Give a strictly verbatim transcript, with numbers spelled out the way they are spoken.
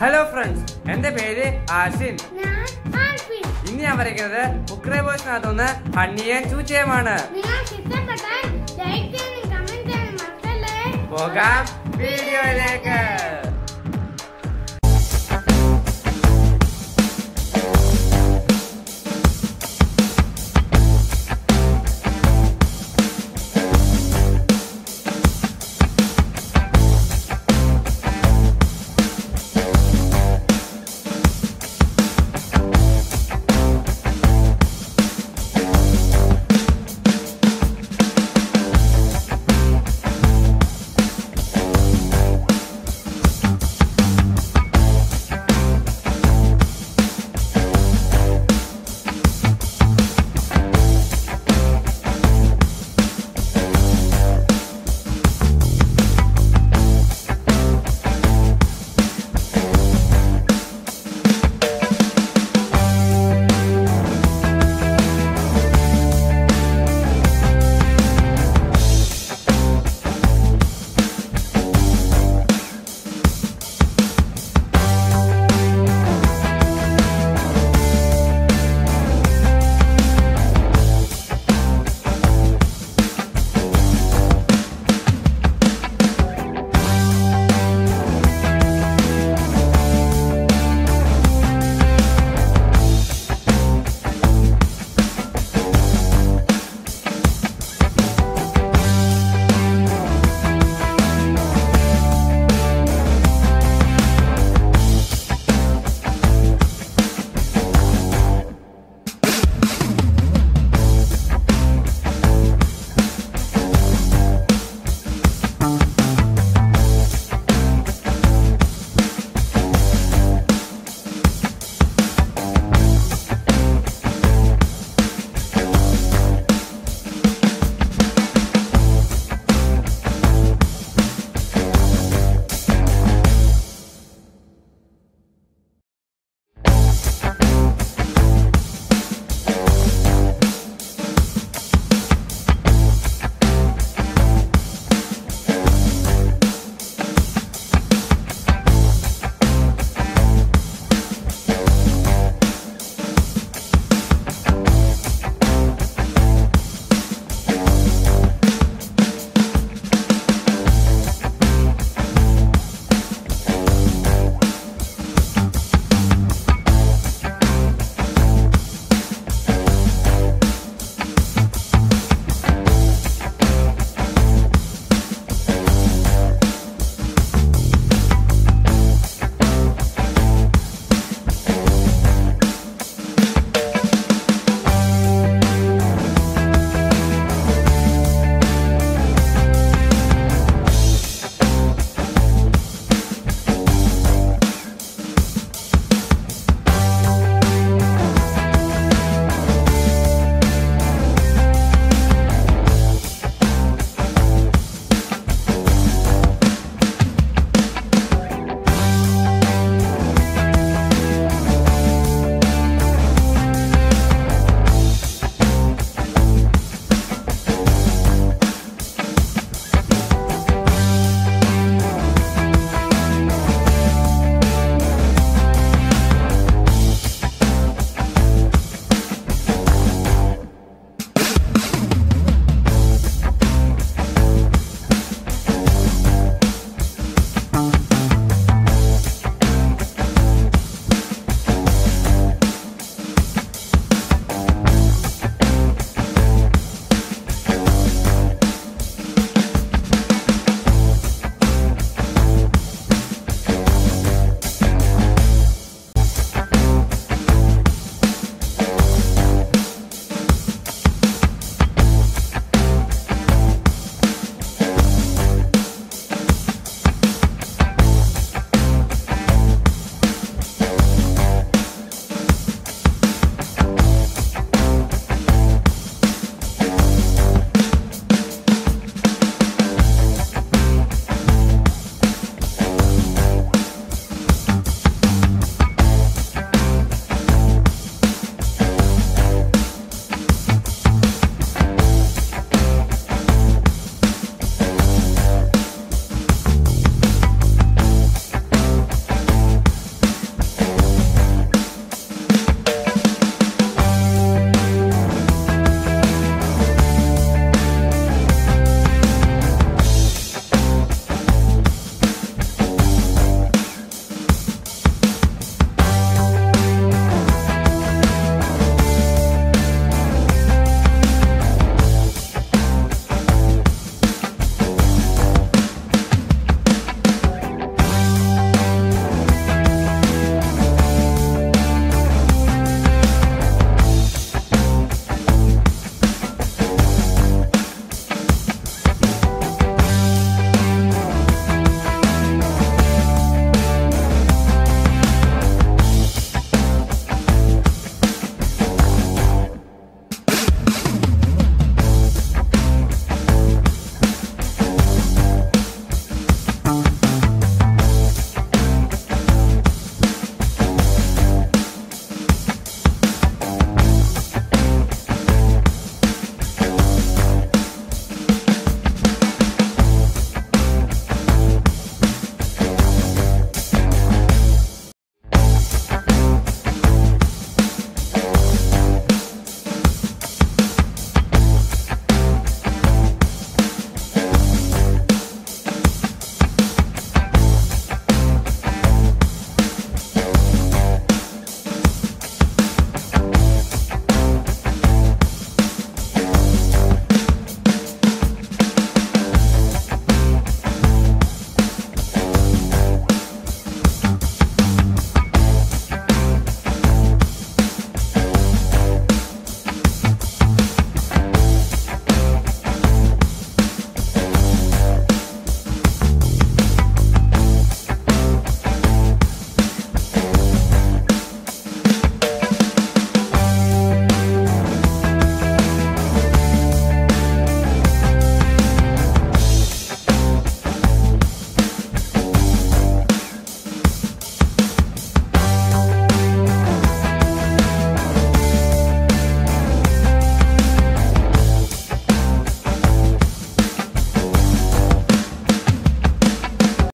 Hello friends, my name is Ashin. I'm Alvin. Today I am going to cook rice with honey and chuche. If you like this video, comment and subscribe. Welcome video.